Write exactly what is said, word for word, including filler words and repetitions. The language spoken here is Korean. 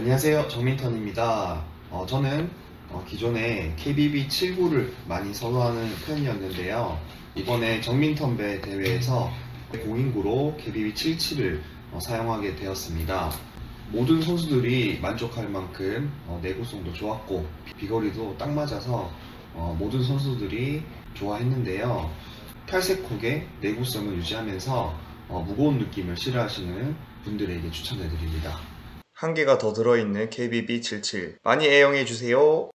안녕하세요, 정민턴입니다. 어, 저는 어, 기존에 케이비비 칠십구를 많이 선호하는 편이었는데요, 이번에 정민턴 배 대회에서 공인구로 케이비비 칠십칠을 어, 사용하게 되었습니다. 모든 선수들이 만족할 만큼 어, 내구성도 좋았고 비거리도 딱 맞아서 어, 모든 선수들이 좋아했는데요, 탈색 콕의 내구성을 유지하면서 어, 무거운 느낌을 싫어하시는 분들에게 추천해드립니다. 한 개가 더 들어있는 케이비비 칠십칠 많이 애용해주세요.